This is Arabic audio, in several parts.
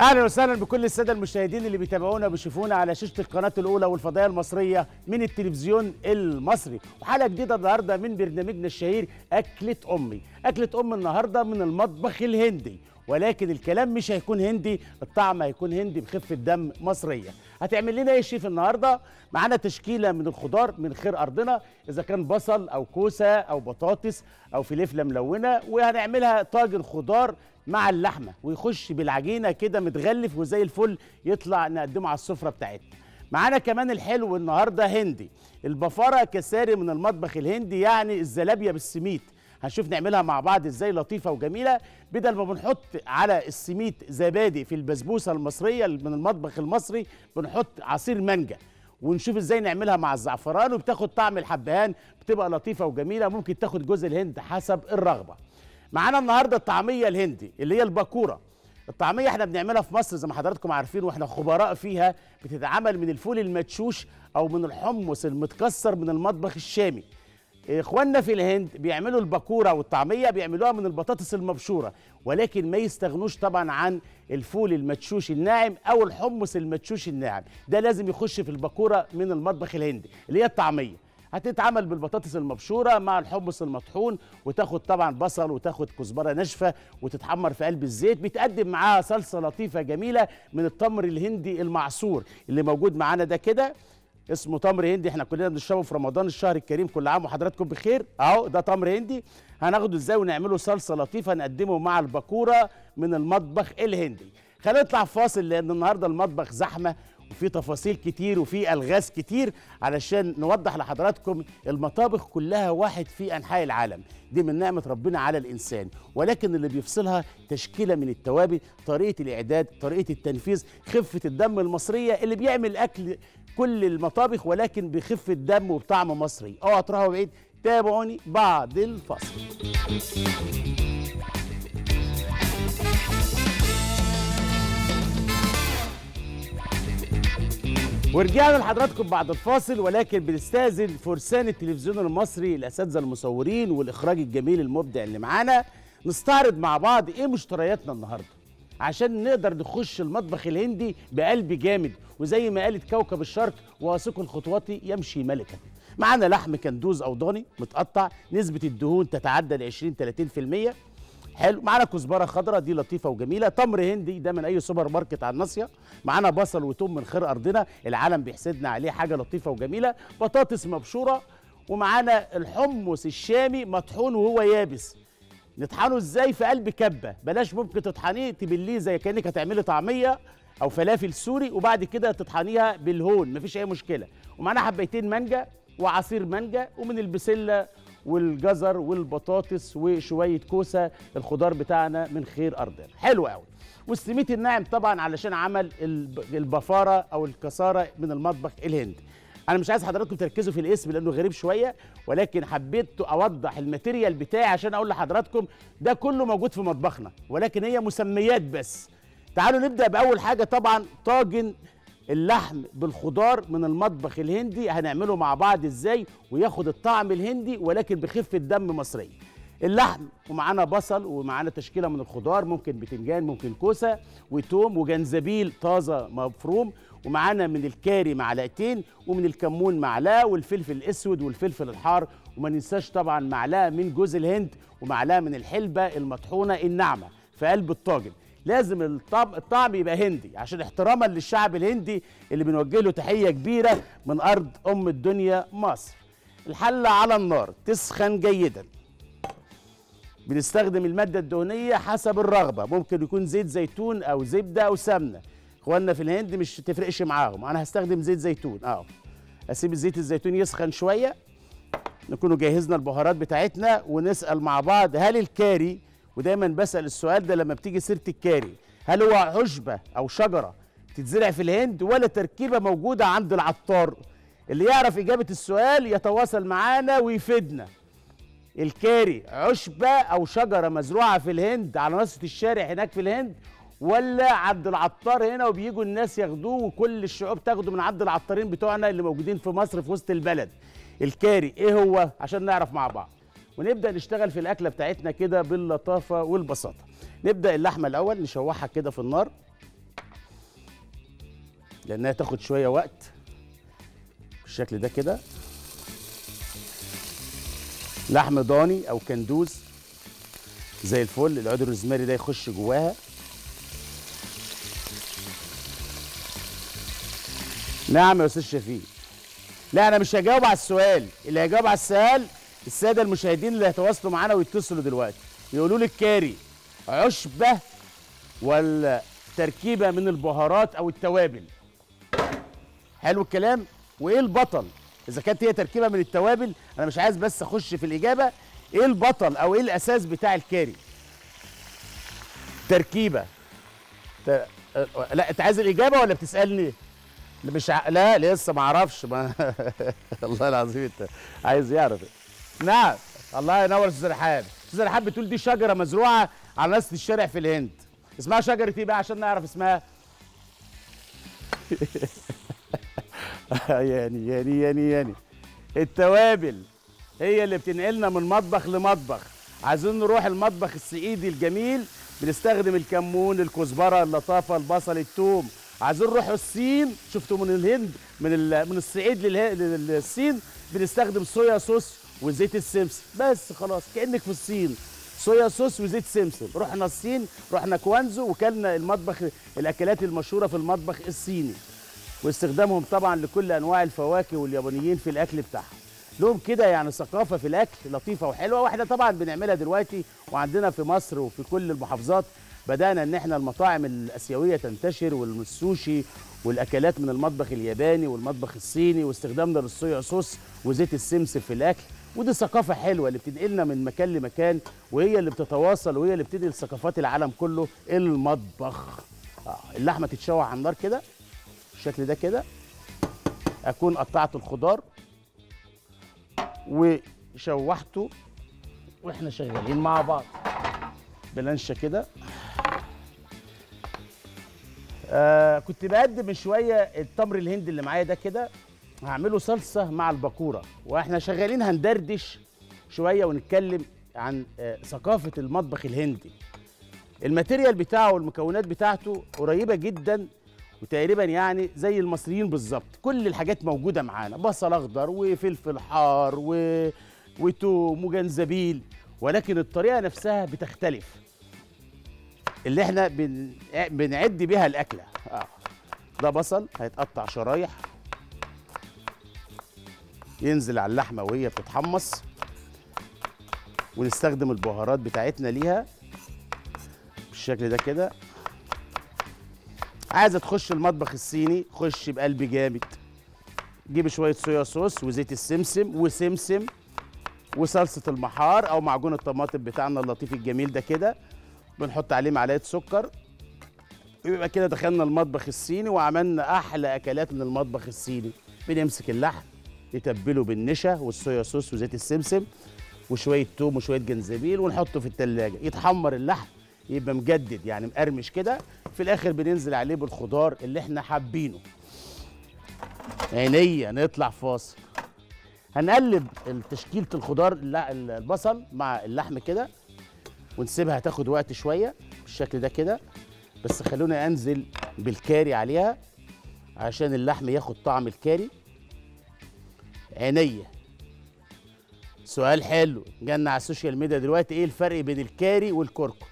اهلا وسهلا بكل الساده المشاهدين اللي بيتابعونا وبيشوفونا على شاشه القناه الاولى والفضائيه المصريه من التلفزيون المصري، وحلقه جديده النهارده من برنامجنا الشهير اكله امي. اكله امي النهارده من المطبخ الهندي، ولكن الكلام مش هيكون هندي، الطعم هيكون هندي بخفه دم مصريه. هتعمل لنا ايه الشيف النهارده؟ معانا تشكيله من الخضار من خير ارضنا، اذا كان بصل او كوسه او بطاطس او فلفله ملونه، وهنعملها طاجن خضار مع اللحمه ويخش بالعجينه كده متغلف وزي الفل، يطلع نقدمه على السفره بتاعتنا. معانا كمان الحلو النهارده هندي، البفارة كيساري من المطبخ الهندي، يعني الزلابية بالسميت. هنشوف نعملها مع بعض ازاي، لطيفه وجميله. بدل ما بنحط على السميت زبادي في البسبوسه المصريه من المطبخ المصري، بنحط عصير مانجا، ونشوف ازاي نعملها مع الزعفران، وبتاخد طعم الحبهان، بتبقى لطيفه وجميله. ممكن تاخد جوز الهند حسب الرغبه. معانا النهارده الطعميه الهندي اللي هي الباكوره. الطعميه احنا بنعملها في مصر زي ما حضراتكم عارفين، واحنا خبراء فيها. بتتعمل من الفول المدشوش او من الحمص المتكسر من المطبخ الشامي. اخواننا في الهند بيعملوا الباكوره والطعميه، بيعملوها من البطاطس المبشوره، ولكن ما يستغنوش طبعا عن الفول المدشوش الناعم او الحمص المدشوش الناعم، ده لازم يخش في الباكوره من المطبخ الهندي اللي هي الطعميه. هتتعمل بالبطاطس المبشوره مع الحمص المطحون، وتاخد طبعا بصل وتاخد كزبره ناشفه وتتحمر في قلب الزيت. بيتقدم معاها صلصه لطيفه جميله من التمر الهندي المعصور اللي موجود معانا ده كده، اسمه تمر هندي، احنا كلنا بنشربه في رمضان الشهر الكريم. كل عام وحضراتكم بخير. اهو ده تمر هندي، هناخده ازاي ونعمله صلصه لطيفه نقدمه مع الباكوره من المطبخ الهندي. خلينا نطلع فاصل لان النهارده المطبخ زحمه وفي تفاصيل كتير وفي الغاز كتير، علشان نوضح لحضراتكم المطابخ كلها واحد في انحاء العالم. دي من نعمه ربنا على الانسان، ولكن اللي بيفصلها تشكيله من التوابل، طريقه الاعداد، طريقه التنفيذ، خفه الدم المصريه اللي بيعمل اكل كل المطابخ ولكن بخفه دم وبطعم مصري. اوعوا تروحوا بعيد، تابعوني بعد الفصل. ورجعنا لحضراتكم بعد الفاصل، ولكن بنستأذن فرسان التلفزيون المصري، الاساتذه المصورين والاخراج الجميل المبدع اللي معانا، نستعرض مع بعض ايه مشترياتنا النهارده عشان نقدر نخش المطبخ الهندي بقلب جامد، وزي ما قالت كوكب الشرق واثق الخطوات يمشي ملكا. معانا لحم كندوز او ضاني متقطع، نسبه الدهون تتعدى ال 20-30%. حلو. معانا كزبره خضراء دي لطيفه وجميله، تمر هندي ده من اي سوبر ماركت على الناصيه. معانا بصل وتوم من خير ارضنا، العالم بيحسدنا عليه، حاجه لطيفه وجميله. بطاطس مبشوره، ومعانا الحمص الشامي مطحون وهو يابس. نطحنه ازاي؟ في قلب كبه، بلاش ممكن تطحنيه تبليه زي كانك هتعملي طعميه او فلافل سوري، وبعد كده تطحنيها بالهون، مفيش اي مشكله. ومعانا حبيتين مانجا وعصير مانجا، ومن البسله والجزر والبطاطس وشويه كوسه، الخضار بتاعنا من خير ارضنا. حلو قوي. والسميت الناعم طبعا علشان عمل البفاره او الكساره من المطبخ الهندي. انا مش عايز حضراتكم تركزوا في الاسم لانه غريب شويه، ولكن حبيت اوضح الماتيريال بتاعي عشان اقول لحضراتكم ده كله موجود في مطبخنا، ولكن هي مسميات بس. تعالوا نبدا باول حاجه، طبعا طاجن اللحم بالخضار من المطبخ الهندي، هنعمله مع بعض ازاي وياخد الطعم الهندي ولكن بخفه دم مصريه. اللحم ومعانا بصل ومعانا تشكيله من الخضار، ممكن بتنجان، ممكن كوسه وتوم وجنزبيل طازه مفروم، ومعانا من الكاري معلقتين، ومن الكمون معلقه، والفلفل الاسود والفلفل الحار، وما ننساش طبعا معلقه من جوز الهند ومعلقه من الحلبه المطحونه الناعمه في قلب الطاجن. لازم الطعم يبقى هندي عشان احتراما للشعب الهندي اللي بنوجه له تحيه كبيره من ارض ام الدنيا مصر. الحله على النار تسخن جيدا. بنستخدم الماده الدهنيه حسب الرغبه، ممكن يكون زيت زيتون او زبده او سمنه. اخواننا في الهند مش تفرقش معاهم، انا هستخدم زيت زيتون. اسيب زيت الزيتون يسخن شويه، نكونوا جهزنا البهارات بتاعتنا، ونسال مع بعض هل الكاري، ودايما بسأل السؤال ده لما بتيجي سيرة الكاري، هل هو عشبة أو شجرة بتتزرع في الهند ولا تركيبة موجودة عند العطار؟ اللي يعرف إجابة السؤال يتواصل معانا ويفيدنا. الكاري عشبة أو شجرة مزروعة في الهند على ناصية الشارع هناك في الهند، ولا عند العطار هنا وبييجوا الناس ياخدوه، وكل الشعوب تاخده من عند العطارين بتوعنا اللي موجودين في مصر في وسط البلد. الكاري إيه هو عشان نعرف مع بعض، ونبدأ نشتغل في الأكلة بتاعتنا كده باللطافة والبساطة. نبدأ اللحمة الأول نشوحها كده في النار، لانها تاخد شويه وقت بالشكل ده كده. لحم ضاني او كندوز زي الفل، العود الروزماري ده يخش جواها. نعم يا استاذ شفيق. لا انا مش هجاوب على السؤال، اللي هيجاوب على السؤال الساده المشاهدين اللي هيتواصلوا معانا ويتصلوا دلوقتي يقولوا لي الكاري عشبه ولا تركيبه من البهارات او التوابل. حلو الكلام. وايه البطل؟ اذا كانت هي تركيبه من التوابل، انا مش عايز بس اخش في الاجابه. ايه البطل او ايه الاساس بتاع الكاري؟ تركيبه لا انت عايز الاجابه ولا بتسالني؟ مش لا لسه ما اعرفش الله العظيم انت عايز يعرف. نعم الله ينور سوزر رحاب. سوزر رحاب بتقول دي شجره مزروعه على ناس الشارع في الهند، اسمها شجره ايه بقى عشان نعرف اسمها؟ يعني التوابل هي اللي بتنقلنا من مطبخ لمطبخ. عايزين نروح المطبخ الصعيدي الجميل، بنستخدم الكمون، الكزبره، اللطافه، البصل، الثوم. عايزين نروحوا الصين، شفتوا من الهند من الصعيد للصين بنستخدم صويا صوص وزيت السمسم، بس خلاص كأنك في الصين. صويا صوص وزيت سمسم، رحنا الصين، رحنا كوانزو وكلنا المطبخ الاكلات المشهوره في المطبخ الصيني. واستخدامهم طبعا لكل انواع الفواكه واليابانيين في الاكل بتاعهم. لهم كده يعني ثقافه في الاكل لطيفه وحلوه، واحنا طبعا بنعملها دلوقتي وعندنا في مصر وفي كل المحافظات. بدأنا ان احنا المطاعم الاسيويه تنتشر، والسوشي والاكلات من المطبخ الياباني والمطبخ الصيني، واستخدامنا للصويا صوص وزيت السمسم في الاكل. ودي ثقافه حلوه اللي بتنقلنا من مكان لمكان، وهي اللي بتتواصل وهي اللي بتنقل ثقافات العالم كله المطبخ. اللحمه تتشوح على النار كده بالشكل ده كده. اكون قطعت الخضار وشوحته واحنا شغالين مع بعض بلانشه كده. كنت بقدم من شويه التمر الهندي اللي معايا ده كده، هعمله صلصه مع الباكوره، واحنا شغالين هندردش شويه ونتكلم عن ثقافه المطبخ الهندي. الماتيريال بتاعه والمكونات بتاعته قريبه جدا وتقريبا يعني زي المصريين بالظبط، كل الحاجات موجوده معانا، بصل اخضر وفلفل حار وتوم وجنزبيل، ولكن الطريقه نفسها بتختلف اللي احنا بنعد بيها الاكله. ده بصل هيتقطع شرايح ينزل على اللحمه وهي بتتحمص، ونستخدم البهارات بتاعتنا ليها بالشكل ده كده. عايزه تخش المطبخ الصيني، خش بقلب جامد، جيب شويه صويا صوص وزيت السمسم وسمسم وصلصه المحار او معجون الطماطم بتاعنا اللطيف الجميل ده كده، بنحط عليه معلقه سكر، يبقى كده دخلنا المطبخ الصيني وعملنا احلى اكلات من المطبخ الصيني. بنمسك اللحم نتبله بالنشا والصويا صوص وزيت السمسم وشويه توم وشويه جنزبيل، ونحطه في التلاجة يتحمر اللحم، يبقى مجدد يعني مقرمش كده. في الاخر بننزل عليه بالخضار اللي احنا حابينه. عينيا نطلع فاصل. هنقلب تشكيله الخضار البصل مع اللحم كده ونسيبها تاخد وقت شويه بالشكل ده كده، بس خلونا انزل بالكاري عليها عشان اللحم ياخد طعم الكاري. عينيا. سؤال حلو جانا على السوشيال ميديا دلوقتي، ايه الفرق بين الكاري والكركم؟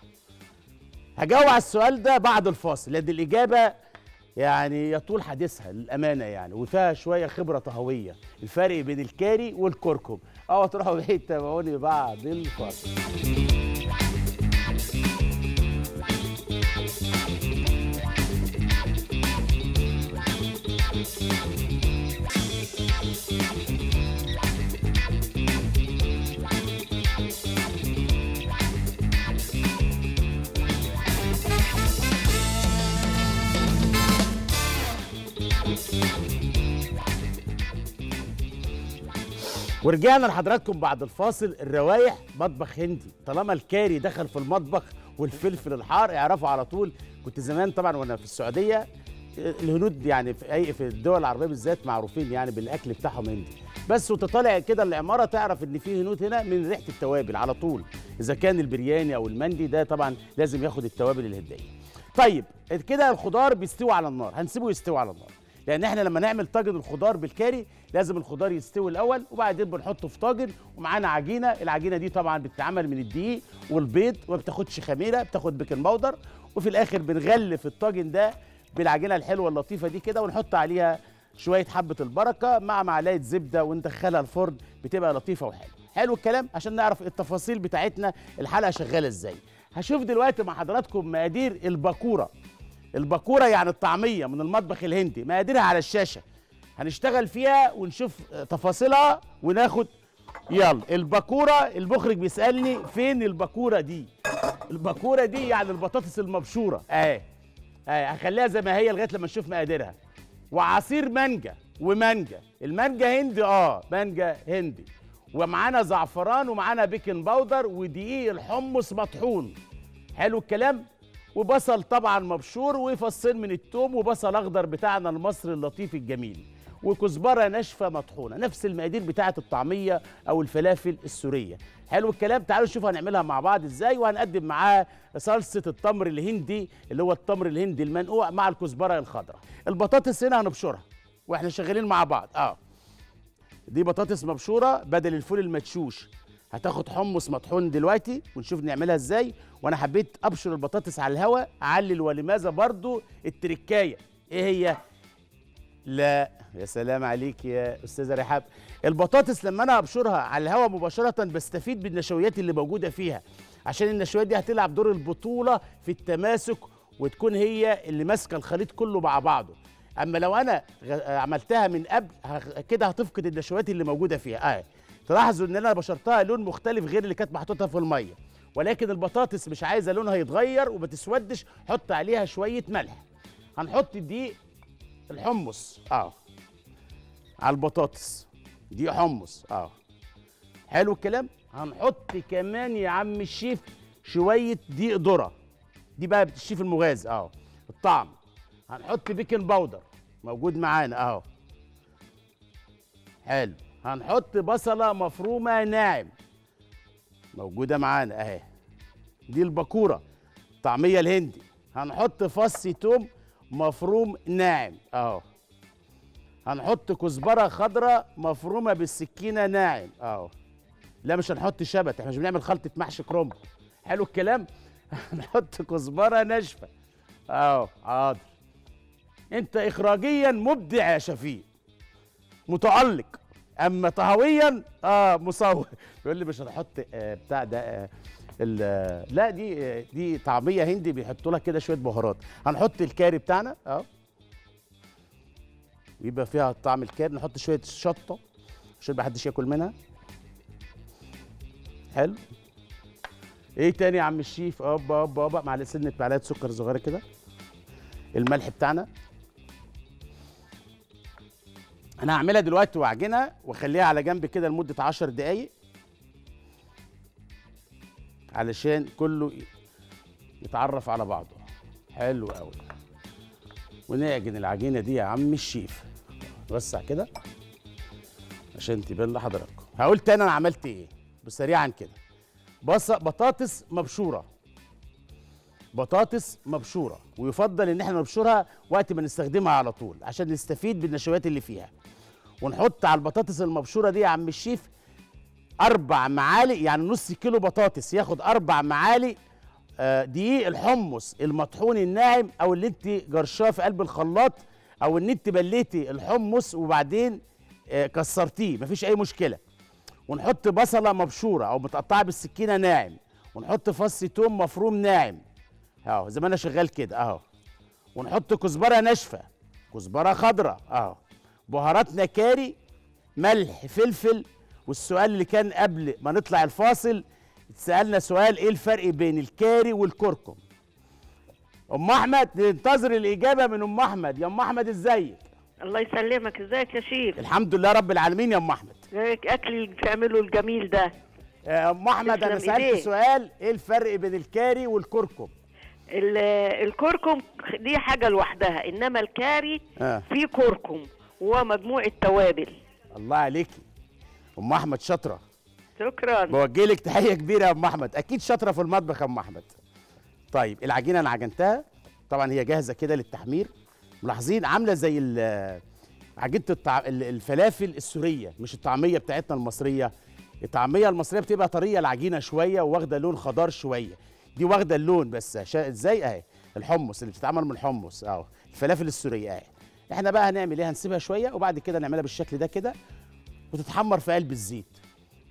هجاوب على السؤال ده بعد الفاصل، لان الاجابه يعني يطول حديثها للامانه يعني، وفيها شويه خبره طهويه. الفرق بين الكاري والكركم، تروحوا بعيد، تابعوني بعد الفاصل. ورجعنا لحضراتكم بعد الفاصل. الروايح مطبخ هندي، طالما الكاري دخل في المطبخ والفلفل الحار اعرفوا على طول. كنت زمان طبعا وانا في السعوديه، الهنود يعني في الدول العربيه بالذات معروفين يعني بالاكل بتاعهم هندي، بس وانت طالع كده العماره تعرف ان في هنود هنا من ريحه التوابل على طول. اذا كان البرياني او المندي ده طبعا لازم ياخد التوابل الهنديه. طيب كده الخضار بيستوي على النار، هنسيبه يستوي على النار. لان احنا لما نعمل طاجن الخضار بالكاري لازم الخضار يستوي الاول وبعدين بنحطه في طاجن ومعانا عجينه. العجينه دي طبعا بتتعمل من الدقيق والبيض وما بتاخدش خميره، بتاخد بيكنج باودر، وفي الاخر بنغلف الطاجن ده بالعجينه الحلوه اللطيفه دي كده، ونحط عليها شويه حبه البركه مع معلقه زبده وندخلها الفرن، بتبقى لطيفه وحلوه. حلو الكلام. عشان نعرف التفاصيل بتاعتنا الحلقه شغاله ازاي، هشوف دلوقتي مع حضراتكم مقادير الباكوره. الباكوره يعني الطعميه من المطبخ الهندي، مقاديرها على الشاشه هنشتغل فيها ونشوف تفاصيلها وناخد. يلا الباكوره، المخرج بيسالني فين الباكوره دي. الباكوره دي يعني البطاطس المبشوره اهي اهي، هخليها زي ما هي لغايه لما نشوف مقاديرها. وعصير مانجا، ومانجا المانجا هندي، مانجا هندي، ومعانا زعفران ومعانا بيكنج باودر ودقيق الحمص مطحون. حلو الكلام. وبصل طبعا مبشور وفصين من التوم وبصل اخضر بتاعنا المصري اللطيف الجميل، وكزبره ناشفه مطحونه، نفس المقادير بتاعه الطعميه او الفلافل السوريه. حلو الكلام. تعالوا نشوف هنعملها مع بعض ازاي، وهنقدم معاها صلصه التمر الهندي اللي هو التمر الهندي المنقوع مع الكزبره الخضراء. البطاطس هنا هنبشرها واحنا شغالين مع بعض. دي بطاطس مبشوره بدل الفول المدشوش، هتاخد حمص مطحون دلوقتي ونشوف نعملها ازاي. وانا حبيت ابشر البطاطس على الهواء اعلل، ولماذا برضو التركايه ايه هي؟ لا يا سلام عليك يا استاذه رحاب. البطاطس لما انا ابشرها على الهواء مباشره بستفيد بالنشويات اللي موجوده فيها، عشان النشويات دي هتلعب دور البطوله في التماسك وتكون هي اللي ماسكه الخليط كله مع بعضه. اما لو انا عملتها من قبل كده هتفقد النشويات اللي موجوده فيها. تلاحظوا ان انا بشرتها لون مختلف غير اللي كانت محطوطها في الميه، ولكن البطاطس مش عايزه لونها يتغير وما تسودش، حط عليها شويه ملح. هنحط دقيق الحمص على البطاطس، دقيق حمص. حلو الكلام. هنحط كمان يا عم الشيف شويه دقيق ذره، دي بقى الشيف المغاز الطعم. هنحط بيكنج باودر موجود معانا اهو. حلو. هنحط بصله مفرومه ناعم موجوده معانا اهي، دي الباكوره الطعميه الهندي. هنحط فص توم مفروم ناعم اهو. هنحط كزبره خضراء مفرومه بالسكينه ناعم اهو. لا مش هنحط شبت، احنا مش بنعمل خلطه محشي كرنب. حلو الكلام. هنحط كزبره ناشفه اهو. حاضر. انت اخراجيا مبدع يا شفيق، متالق، اما طهويا مصور. بيقول لي مش هنحط بتاع ده لا دي طعميه هندي بيحطوا لها كده شويه بهارات. هنحط الكاري بتاعنا ويبقى فيها طعم الكاري. نحط شويه شطه عشان ما حدش ياكل منها. حلو. ايه تاني يا عم الشيف؟ اوبا معلقه، سنه معلقه سكر صغيره كده. الملح بتاعنا انا هعملها دلوقتي واعجنها واخليها على جنب كده لمده 10 دقايق علشان كله يتعرف على بعضه. حلو قوي. ونعجن العجينه دي يا عم الشيف، نوسع كده عشان تبان لحضراتكم. هقولت انا عملت ايه بسريعا كده. بطاطس مبشوره، بطاطس مبشوره، ويفضل ان احنا نبشرها وقت ما نستخدمها على طول عشان نستفيد بالنشويات اللي فيها. ونحط على البطاطس المبشوره دي يا عم الشيف 4 معالق، يعني نص كيلو بطاطس ياخد 4 معالق دقيق الحمص المطحون الناعم، او اللي انت جرشاه في قلب الخلاط، او ان انت بليتي الحمص وبعدين كسرتيه، مفيش اي مشكله. ونحط بصله مبشوره او متقطعه بالسكينه ناعم، ونحط فص توم مفروم ناعم اهو زي ما انا شغال كده اهو. ونحط كزبره ناشفه، كزبره خضراء اهو. بهاراتنا كاري، ملح، فلفل. والسؤال اللي كان قبل ما نطلع الفاصل اتسالنا سؤال ايه الفرق بين الكاري والكركم. ام احمد ننتظر الاجابه من ام احمد. يا ام احمد ازيك؟ الله يسلمك. ازيك يا شيخ؟ الحمد لله رب العالمين. يا ام احمد اكل اللي بتعمله الجميل ده. يا ام احمد انا سالت سؤال ايه الفرق بين الكاري والكركم. الكركم دي حاجه لوحدها، انما الكاري فيه كركم ومجموعه توابل. الله عليكي ام احمد، شاطره. شكرا. بوجه لك تحيه كبيره يا ام احمد، اكيد شاطره في المطبخ يا ام احمد. طيب العجينه انا عجنتها طبعا، هي جاهزه كده للتحمير. ملاحظين عامله زي عجينه الفلافل السوريه، مش الطعميه بتاعتنا المصريه. الطعميه المصريه بتبقى طريه العجينه شويه وواخده لون خضار شويه، دي واخده اللون بس ازاي اهي الحمص اللي بتتعمل من الحمص اهو الفلافل السوريه اهي. احنا بقى هنعمل ايه؟ هنسيبها شويه وبعد كده نعملها بالشكل ده كده وتتحمر في قلب الزيت،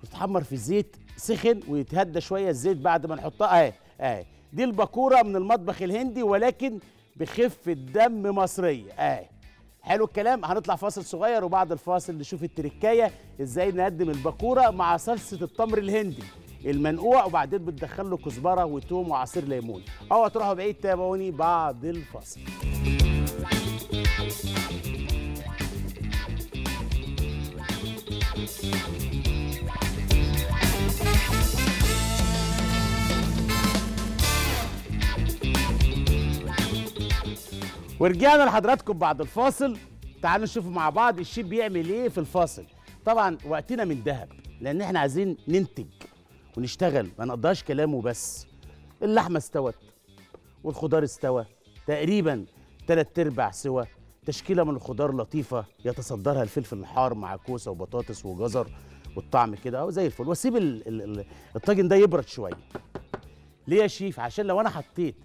وتتحمر في زيت سخن ويتهدى شويه الزيت بعد ما نحطها اهي اهي. دي الباكوره من المطبخ الهندي ولكن بخفه دم مصريه اهي. حلو الكلام. هنطلع فاصل صغير وبعد الفاصل نشوف التركايه ازاي نقدم الباكوره مع صلصه التمر الهندي المنقوع، وبعدين بتدخل له كزبره وتوم وعصير ليمون. اوعوا تروحوا بعيد، تابعوني بعد الفاصل. ورجعنا لحضراتكم بعد الفاصل. تعالوا نشوف مع بعض الشيف بيعمل ايه في الفاصل. طبعا وقتنا من ذهب لان احنا عايزين ننتج ونشتغل، ما نقضاش كلام وبس. اللحمه استوت والخضار استوى تقريبا 3/4 سوا. تشكيله من الخضار لطيفه يتصدرها الفلفل الحار مع كوسه وبطاطس وجزر، والطعم كده اهو زي الفل. واسيب الطاجن ده يبرد شويه. ليه يا شيف؟ عشان لو انا حطيت،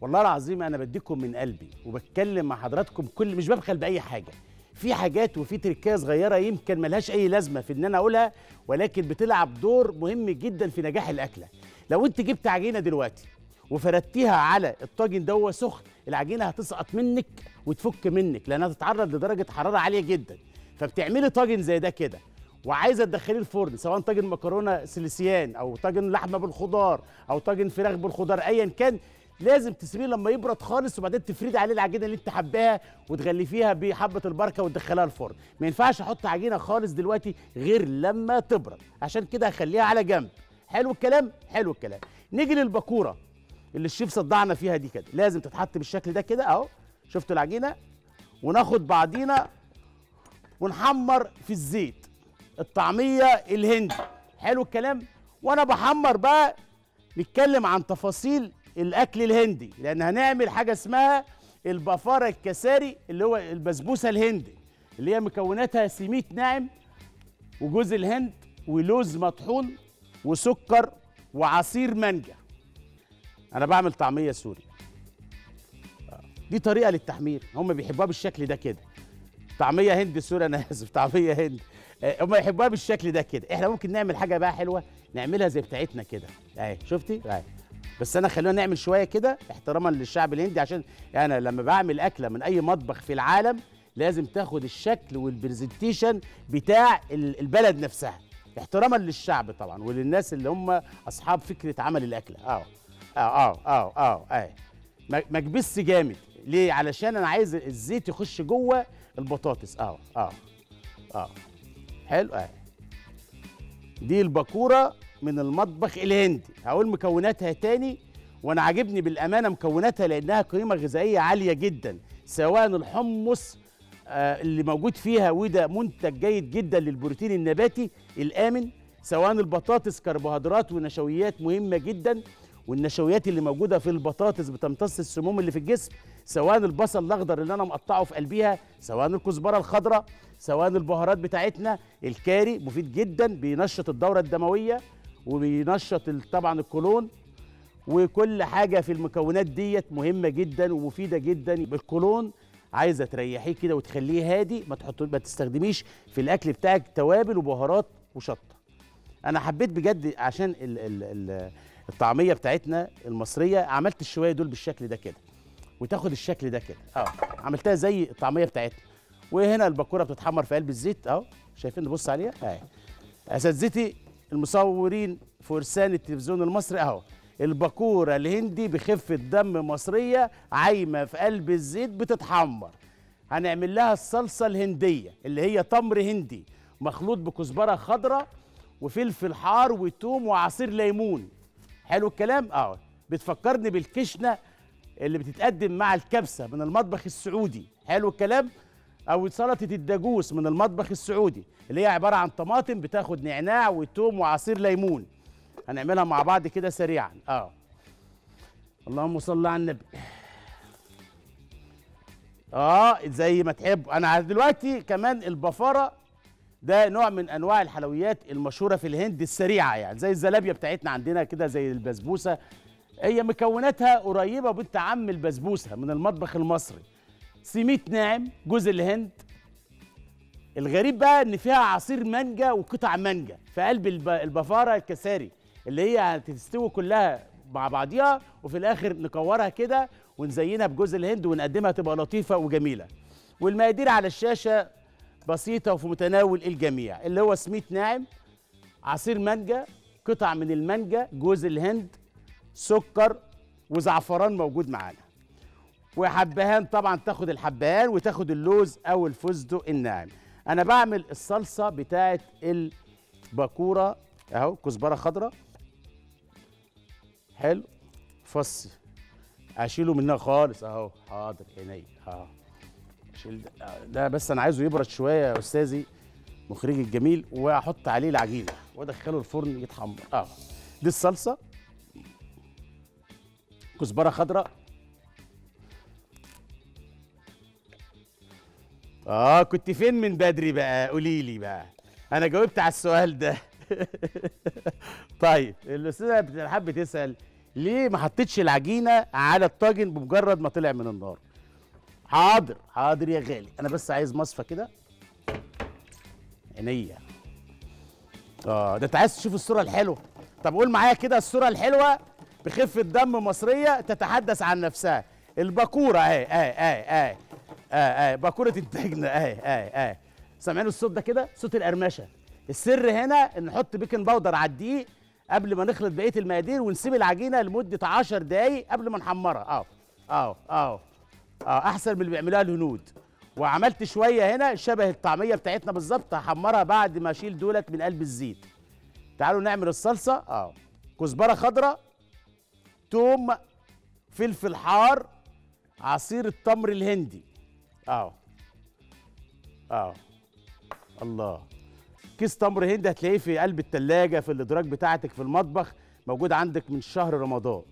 والله العظيم انا بديكم من قلبي وبتكلم مع حضراتكم، كل مش ببخل باي حاجه، في حاجات وفي تركايه صغيره يمكن ملهاش اي لازمه في ان انا اقولها، ولكن بتلعب دور مهم جدا في نجاح الاكله. لو انت جبت عجينه دلوقتي وفردتيها على الطاجن ده سخن، العجينه هتسقط منك وتفك منك لانها تتعرض لدرجه حراره عاليه جدا. فبتعملي طاجن زي ده كده وعايزه تدخليه الفرن، سواء طاجن مكرونه سلسيان او طاجن لحمه بالخضار او طاجن فراخ بالخضار، ايا كان لازم تسيبيه لما يبرد خالص، وبعدين تفردي عليه العجينه اللي انت حباها وتغلفيها بحبه البركه وتدخلها الفرن. ما ينفعش احط عجينه خالص دلوقتي غير لما تبرد، عشان كده هخليها على جنب. حلو الكلام؟ حلو الكلام. نيجي للباكوره اللي الشيف صدعنا فيها دي كده، لازم تتحط بالشكل ده كده اهو. شفتوا العجينه؟ وناخد بعضينا ونحمر في الزيت الطعميه الهندي. حلو الكلام؟ وانا بحمر بقى نتكلم عن تفاصيل الاكل الهندي، لان هنعمل حاجه اسمها البفارة الكيساري اللي هو البسبوسه الهندي، اللي هي مكوناتها سميت ناعم وجوز الهند ولوز مطحون وسكر وعصير مانجا. انا بعمل طعميه سوري، دي طريقه للتحمير، هم بيحبوها بالشكل ده كده. طعميه هندي سوري، انا اسف، طعميه هندي، هم يحبوها بالشكل ده كده. احنا ممكن نعمل حاجه بقى حلوه، نعملها زي بتاعتنا كده اهي. شفتي اهي، بس انا خلونا نعمل شويه كده احتراما للشعب الهندي، عشان انا لما بعمل اكله من اي مطبخ في العالم لازم تاخد الشكل والبرزنتيشن بتاع البلد نفسها، احتراما للشعب طبعا وللناس اللي هم اصحاب فكره عمل الاكله. ما اكبسش جامد ليه؟ علشان انا عايز الزيت يخش جوه البطاطس. حلو اهي. دي الباكوره من المطبخ الهندي. هقول مكوناتها تاني، وانا عاجبني بالامانه مكوناتها لانها قيمه غذائيه عاليه جدا، سواء الحمص اللي موجود فيها وده منتج جيد جدا للبروتين النباتي الامن، سواء البطاطس كربوهيدرات ونشويات مهمه جدا، والنشويات اللي موجوده في البطاطس بتمتص السموم اللي في الجسم، سواء البصل الاخضر اللي انا مقطعه في قلبيها، سواء الكزبره الخضراء، سواء البهارات بتاعتنا. الكاري مفيد جدا، بينشط الدوره الدمويه وبينشط طبعا القولون، وكل حاجه في المكونات ديت مهمه جدا ومفيده جدا. القولون عايزه تريحيه كده وتخليه هادي، ما تستخدميش في الاكل بتاعك توابل وبهارات وشطه. انا حبيت بجد عشان الطعميه بتاعتنا المصريه، عملت الشويه دول بالشكل ده كده وتاخد الشكل ده كده عملتها زي الطعميه بتاعتنا. وهنا الباكوره بتتحمر في قلب الزيت اهو، شايفين؟ نبص عليها اهي. اساتذتي المصورين فرسان التلفزيون المصري اهو، الباكوره الهندي بخفه دم مصريه عايمه في قلب الزيت بتتحمر. هنعمل لها الصلصه الهنديه اللي هي تمر هندي مخلوط بكزبره خضراء وفلفل حار وتوم وعصير ليمون. حلو الكلام اهو. بتفكرني بالكشنه اللي بتتقدم مع الكبسه من المطبخ السعودي. حلو الكلام. او سلطه الدجوس من المطبخ السعودي اللي هي عباره عن طماطم بتاخد نعناع وتوم وعصير ليمون. هنعملها مع بعض كده سريعا اللهم صل على النبي. زي ما تحبوا. انا دلوقتي كمان البفارة ده نوع من انواع الحلويات المشهورة في الهند السريعة، يعني زي الزلابية بتاعتنا عندنا كده، زي البسبوسة. هي مكوناتها قريبة بنت عم البسبوسة من المطبخ المصري، سميت ناعم، جوز الهند. الغريب بقى ان فيها عصير مانجا وقطع مانجا في قلب البفارة الكيساري، اللي هي هتستوي كلها مع بعضيها، وفي الاخر نكورها كده ونزينها بجوز الهند ونقدمها، تبقى لطيفة وجميلة. والمقادير على الشاشة بسيطة وفي متناول الجميع، اللي هو سميت ناعم، عصير مانجا، قطع من المانجا، جوز الهند، سكر، وزعفران موجود معانا، وحبهان طبعا، تاخد الحبهان وتاخد اللوز او الفستق الناعم. انا بعمل الصلصه بتاعه الباكوره اهو، كزبره خضراء، حلو، فص اشيله منها خالص اهو، حاضر عينيا اهو، اشيل ده بس انا عايزه يبرد شويه يا استاذي مخرجي الجميل، واحط عليه العجينه وادخله الفرن يتحمر اهو. دي الصلصه، كزبره خضراء، كنت فين من بدري بقى؟ قولي لي بقى، انا جاوبت على السؤال ده. طيب الاستاذه بترحب بتسال ليه ما حطيتش العجينه على الطاجن بمجرد ما طلع من النار؟ حاضر حاضر يا غالي، انا بس عايز مصفى كده عينيا. ده انت عايز تشوف الصوره الحلوه؟ طب قول معايا كده الصوره الحلوه بخفه دم مصريه تتحدث عن نفسها. الباكوره اهي اهي اهي اهي باكوره انتاجنا اهي اهي اهي. سامعين الصوت ده كده؟ صوت القرمشه. السر هنا ان نحط بيكنج باودر على الدقيق قبل ما نخلط بقيه المقادير، ونسيب العجينه لمده 10 دقائق قبل ما نحمرها. احسن من اللي بيعملوها الهنود. وعملت شويه هنا شبه الطعميه بتاعتنا بالظبط، هحمرها بعد ما اشيل دولت من قلب الزيت. تعالوا نعمل الصلصه. كزبره خضراء، توم، فلفل حار، عصير التمر الهندي الله، كيس تمر هندي هتلاقيه في قلب التلاجة في الادراج بتاعتك في المطبخ، موجود عندك من شهر رمضان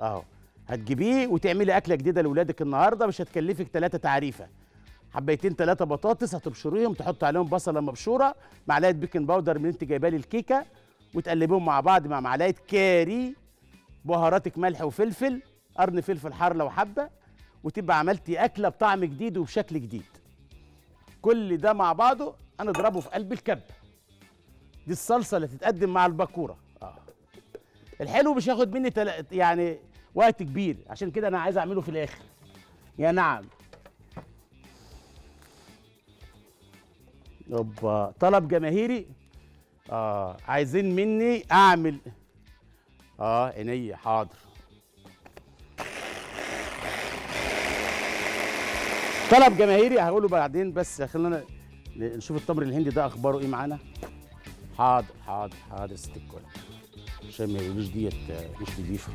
اهو. هتجيبيه وتعملي اكله جديده لاولادك النهارده، مش هتكلفك 3 تعريفه. حبيتين 3 بطاطس هتبشريهم، تحط عليهم بصله مبشوره، معلقه بيكنج باودر من اللي انت جايباه للكيكه، وتقلبيهم مع بعض مع معلقه كاري، بهاراتك ملح وفلفل، قرن فلفل حار لو حبه، وتبقى عملتي اكله بطعم جديد وبشكل جديد. كل ده مع بعضه هنضربه في قلب الكب. دي الصلصه اللي تتقدم مع الباكوره. الحلو مش هياخد مني يعني وقت كبير، عشان كده انا عايز اعمله في الاخر. يا نعم. اوبا، طلب جماهيري. عايزين مني اعمل عينيا، حاضر. طلب جماهيري هقوله بعدين، بس خلينا نشوف التمر الهندي ده اخباره ايه معانا. حاضر حاضر حاضر ست الكل، عشان ما يقولوش ديت مش نضيفه.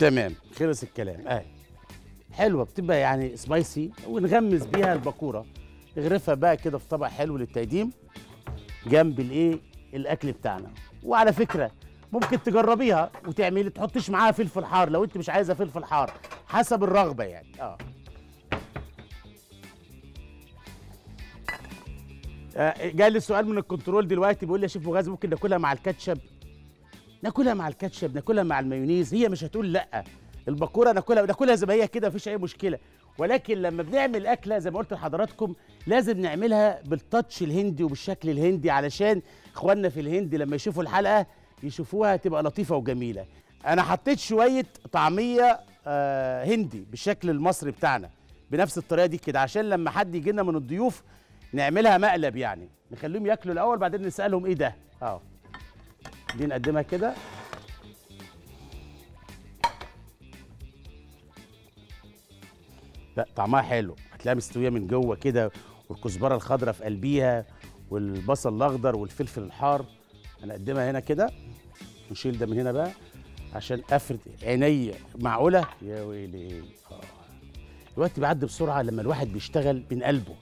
تمام، خلص الكلام اهي. حلوه، بتبقى يعني سبايسي، ونغمس بيها الباكوره، نغرفها بقى كده في طبق حلو للتقديم جنب الاكل بتاعنا. وعلى فكره ممكن تجربيها وتعملي، تحطيش معاها فلفل حار لو انت مش عايزه فلفل حار، حسب الرغبه يعني. جالي سؤال من الكنترول دلوقتي بيقول لي يا شيف مغازي ممكن ناكلها مع الكاتشب؟ ناكلها مع الكاتشب، ناكلها مع المايونيز، هي مش هتقول لا. الباكوره ناكلها زي ما هي كده، مفيش اي مشكله. ولكن لما بنعمل اكله زي ما قلت لحضراتكم لازم نعملها بالتاتش الهندي وبالشكل الهندي، علشان اخواننا في الهند لما يشوفوا الحلقه يشوفوها تبقى لطيفه وجميله. انا حطيت شويه طعميه هندي بالشكل المصري بتاعنا بنفس الطريقه دي كده، عشان لما حد يجي لنا من الضيوف نعملها مقلب، يعني نخليهم ياكلوا الاول بعدين نسالهم ايه ده. دي نقدمها كده. لا طعمها حلو، هتلاقيها مستويه من جوه كده، والكزبره الخضراء في قلبيها، والبصل الاخضر والفلفل الحار. هنقدمها هنا كده. وشيل ده من هنا بقى عشان افرد عينيا. معقوله؟ يا ويلي. الوقت بيعدي بسرعه لما الواحد بيشتغل من قلبه،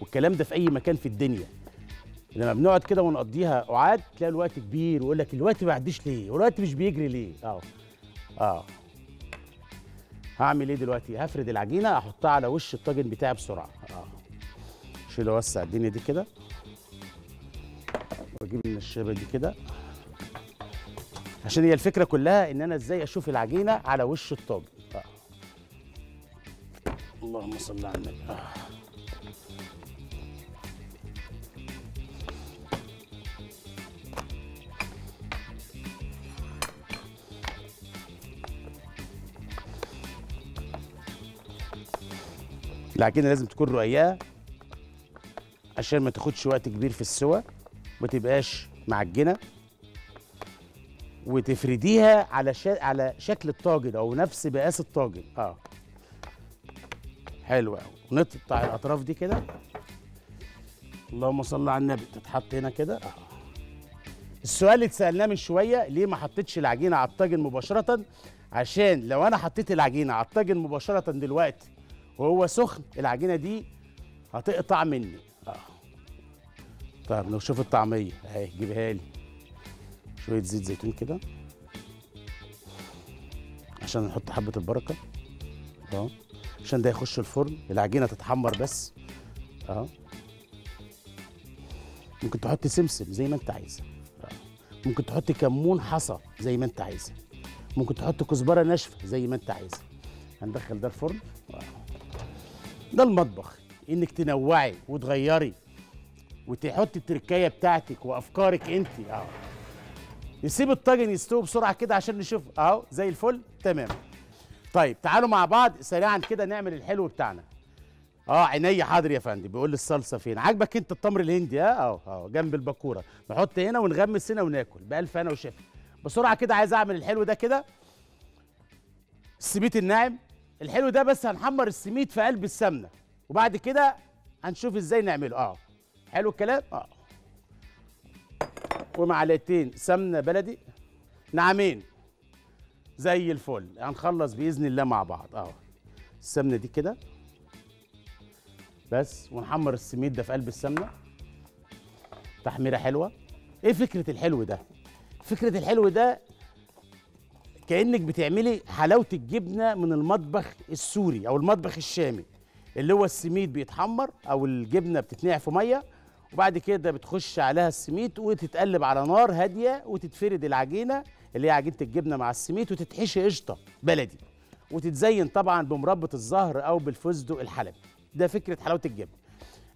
والكلام ده في اي مكان في الدنيا. لما بنقعد كده ونقضيها قعاد تلاقي الوقت كبير، ويقول لك الوقت ما بيعديش ليه؟ والوقت مش بيجري ليه؟ هعمل ايه دلوقتي؟ هفرد العجينه احطها على وش الطاجن بتاعي بسرعه. شيل اوسع الدنيا دي كده، واجيب النشابه دي كده، عشان هي الفكره كلها ان انا ازاي اشوف العجينه على وش الطاجن. اللهم صل على النبي. العجينه لازم تكون رقيقه عشان ما تاخدش وقت كبير في السوى، ما تبقاش معجنه، وتفرديها على شكل الطاجن او نفس مقاس الطاجن. حلوه قوي. نقطع الاطراف دي كده، اللهم صل على النبي، تتحط هنا كده. السؤال اللي اتسالناه من شويه، ليه ما حطيتش العجينه على الطاجن مباشره؟ عشان لو انا حطيت العجينه على الطاجن مباشره دلوقتي وهو سخن، العجينه دي هتقطع مني. طيب نشوف الطعميه اهي، جيبها لي. شويه زيت زيتون كده عشان نحط حبه البركه، عشان ده يخش الفرن، العجينه تتحمر بس. ممكن تحط سمسم زي ما انت عايزه، ممكن تحط كمون حصى زي ما انت عايزه، ممكن تحط كزبره ناشفه زي ما انت عايزه. هندخل ده الفرن. ده المطبخ، انك تنوعي وتغيري وتحطي التركايه بتاعتك وافكارك انت. نسيب الطاجن يستوي بسرعه كده عشان نشوف اهو زي الفل. تمام. طيب تعالوا مع بعض سريعا كده نعمل الحلو بتاعنا. عينيا حاضر يا فندم. بيقول لي الصلصه فين؟ عاجبك انت التمر الهندي؟ جنب الباكوره، نحط هنا ونغمس هنا وناكل بالف هنا وشفا. بسرعه كده عايز اعمل الحلو ده كده، السميت الناعم. الحلو ده بس هنحمر السميت في قلب السمنه، وبعد كده هنشوف ازاي نعمله. حلو الكلام. ومعلقتين سمنه بلدي ناعمين زي الفل. هنخلص باذن الله مع بعض. السمنه دي كده بس، ونحمر السميت ده في قلب السمنه تحميره حلوه. ايه فكره الحلو ده؟ فكره الحلو ده كأنك بتعملي حلاوة الجبنة من المطبخ السوري أو المطبخ الشامي، اللي هو السميد بيتحمر أو الجبنة بتتنقع في مية، وبعد كده بتخش عليها السميد وتتقلب على نار هادية، وتتفرد العجينة اللي هي عجينة الجبنة مع السميد، وتتحشي قشطة بلدي، وتتزين طبعا بمربى الزهر أو بالفستق الحلبي. ده فكرة حلاوة الجبنة.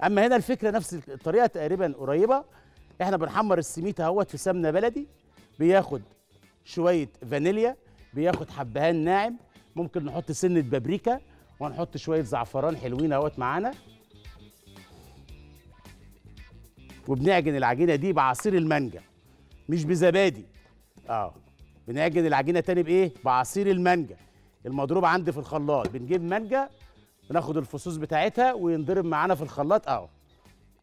أما هنا الفكرة نفس الطريقة تقريبا قريبة. إحنا بنحمر السميد أهوت في سمنة بلدي، بياخد شوية فانيليا، بياخد حبهان ناعم، ممكن نحط سنة بابريكا، ونحط شوية زعفران حلوين اهوت معانا، وبنعجن العجينة دي بعصير المانجا مش بزبادي. بنعجن العجينة تاني بإيه؟ بعصير المانجا المضروب عندي في الخلاط. بنجيب مانجا، بناخد الفصوص بتاعتها وينضرب معانا في الخلاط اهو،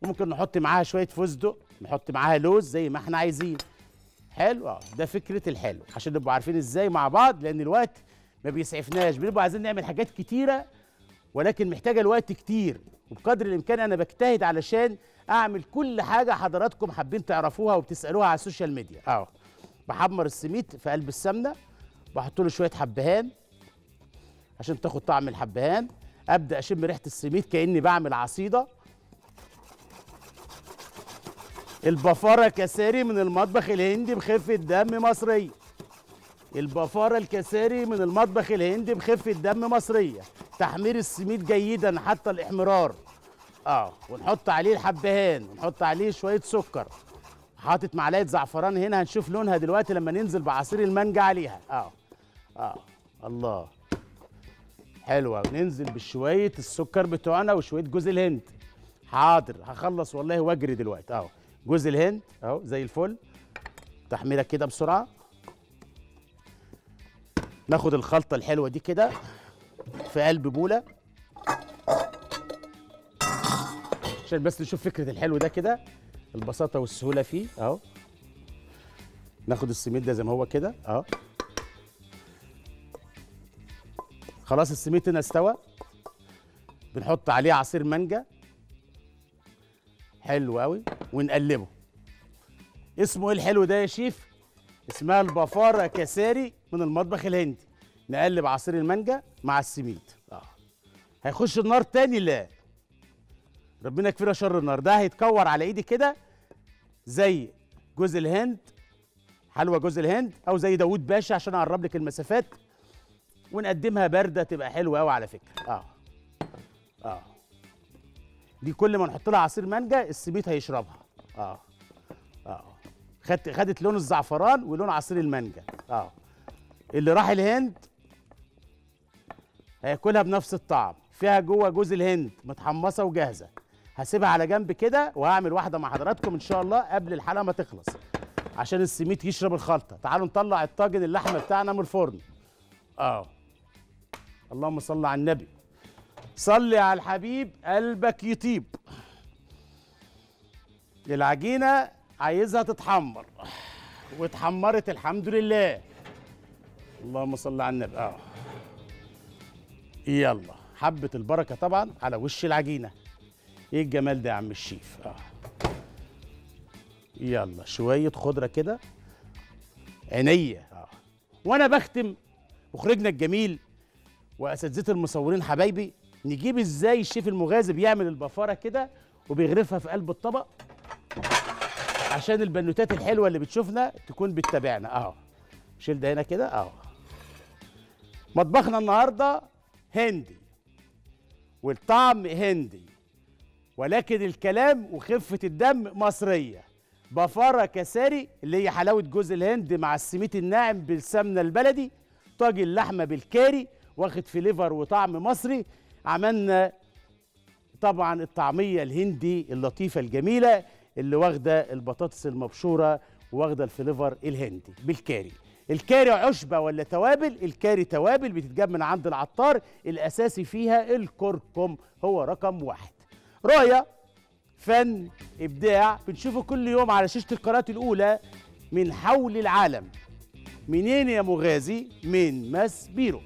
وممكن نحط معاها شوية فستق، نحط معاها لوز زي ما احنا عايزين. حلو. ده فكره الحلو عشان نبقوا عارفين ازاي مع بعض، لان الوقت ما بيسعفناش، بنبقى عايزين نعمل حاجات كتيره ولكن محتاجه الوقت كتير، وبقدر الامكان انا بجتهد علشان اعمل كل حاجه حضراتكم حابين تعرفوها وبتسالوها على السوشيال ميديا. بحمر السميد في قلب السمنه، بحط له شويه حبهان عشان تاخد طعم الحبهان، ابدا اشم ريحه السميد كاني بعمل عصيده. البفارة كيساري من المطبخ الهندي بخفة دم مصرية. البفارة الكيساري من المطبخ الهندي بخفة دم مصرية. تحمير السميد جيدا حتى الاحمرار. ونحط عليه الحبهان، ونحط عليه شوية سكر. حاطط معلقة زعفران هنا، هنشوف لونها دلوقتي لما ننزل بعصير المانجا عليها. الله حلوة. وننزل بشوية السكر بتوعنا وشوية جوز الهند. حاضر، هخلص والله واجري دلوقتي. جوز الهند اهو زي الفل. تحميره كده بسرعه، ناخد الخلطه الحلوه دي كده في قلب بوله عشان بس نشوف فكره الحلو ده كده، البساطه والسهوله فيه اهو. ناخد السميت ده زي ما هو كده اهو. خلاص السميت هنا استوى، بنحط عليه عصير مانجا حلو قوي ونقلبه. اسمه ايه الحلو ده يا شيف؟ اسمها البفارة كيساري من المطبخ الهندي. نقلب عصير المانجا مع السميد. هيخش النار تاني؟ لا، ربنا يكفينا شر النار. ده هيتكور على ايدي كده زي جوز الهند، حلوى جوز الهند، او زي داوود باشا عشان اقرب لك المسافات، ونقدمها بارده تبقى حلوه قوي على فكره. دي كل ما نحط لها عصير مانجا السميت هيشربها. خدت لون الزعفران ولون عصير المانجا. اللي راح الهند هياكلها بنفس الطعم. فيها جوه جوز الهند متحمصه وجاهزه، هسيبها على جنب كده وهعمل واحده مع حضراتكم ان شاء الله قبل الحلقه ما تخلص عشان السميت يشرب الخلطه. تعالوا نطلع الطاجن اللحمه بتاعنا من الفرن. اللهم صل على النبي، صلي على الحبيب، قلبك يطيب. العجينه عايزها تتحمر، واتحمرت الحمد لله، اللهم صل على النبي. يلا حبه البركه طبعا على وش العجينه. ايه الجمال ده يا عم الشيف. يلا شويه خضره كده عينيه. وانا بختم مخرجنا الجميل واساتذه المصورين حبايبي، نجيب ازاي الشيف المغازي بيعمل البفاره كده وبيغرفها في قلب الطبق عشان البنوتات الحلوه اللي بتشوفنا تكون بتتابعنا. شيل ده هنا كده. مطبخنا النهارده هندي والطعم هندي، ولكن الكلام وخفه الدم مصريه. بفاره كيساري اللي هي حلاوه جوز الهند مع السميت الناعم بالسمنه البلدي، طاجن لحمه بالكاري واخد فليفر وطعم مصري. عملنا طبعا الطعميه الهندي اللطيفه الجميله اللي واخده البطاطس المبشوره واخده الفليفر الهندي بالكاري. الكاري عشبه ولا توابل؟ الكاري توابل بتتجاب من عند العطار، الاساسي فيها الكركم، هو رقم واحد. رؤيه، فن، ابداع، بنشوفه كل يوم على شاشه القناه الاولى من حول العالم. منين يا مغازي؟ من ماس بيرو.